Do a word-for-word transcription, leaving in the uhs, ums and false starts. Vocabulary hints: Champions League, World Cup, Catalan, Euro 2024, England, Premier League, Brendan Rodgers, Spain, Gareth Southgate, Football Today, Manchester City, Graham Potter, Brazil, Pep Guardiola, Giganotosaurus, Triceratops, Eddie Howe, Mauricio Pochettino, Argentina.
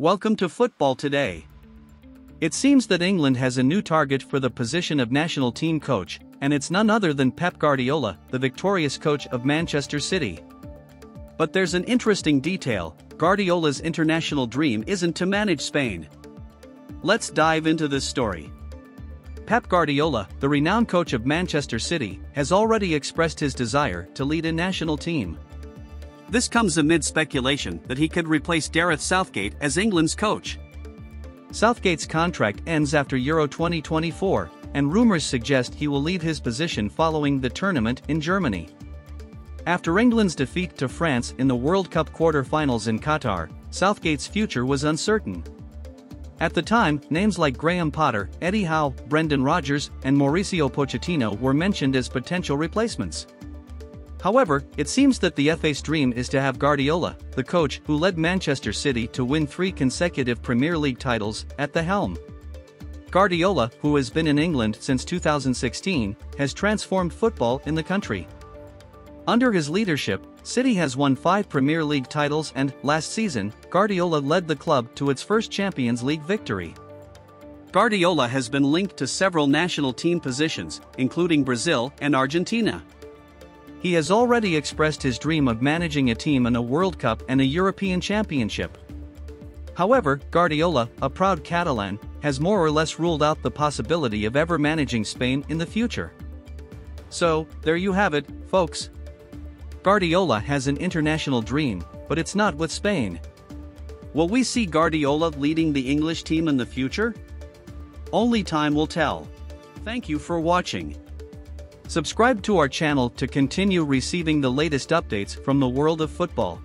Welcome to Football Today. It seems that England has a new target for the position of national team coach, and it's none other than Pep Guardiola, the victorious coach of Manchester City. But there's an interesting detail: Guardiola's international dream isn't to manage Spain. Let's dive into this story. Pep Guardiola, the renowned coach of Manchester City, has already expressed his desire to lead a national team. This comes amid speculation that he could replace Gareth Southgate as England's coach. Southgate's contract ends after Euro twenty twenty-four, and rumors suggest he will leave his position following the tournament in Germany. After England's defeat to France in the World Cup quarter-finals in Qatar, Southgate's future was uncertain. At the time, names like Graham Potter, Eddie Howe, Brendan Rodgers, and Mauricio Pochettino were mentioned as potential replacements. However, it seems that the F A's dream is to have Guardiola, the coach who led Manchester City to win three consecutive Premier League titles, at the helm. Guardiola, who has been in England since two thousand sixteen, has transformed football in the country. Under his leadership, City has won five Premier League titles and, last season, Guardiola led the club to its first Champions League victory. Guardiola has been linked to several national team positions, including Brazil and Argentina. He has already expressed his dream of managing a team in a World Cup and a European Championship. However, Guardiola, a proud Catalan, has more or less ruled out the possibility of ever managing Spain in the future. So, there you have it, folks. Guardiola has an international dream, but it's not with Spain. Will we see Guardiola leading the English team in the future? Only time will tell. Thank you for watching. Subscribe to our channel to continue receiving the latest updates from the world of football.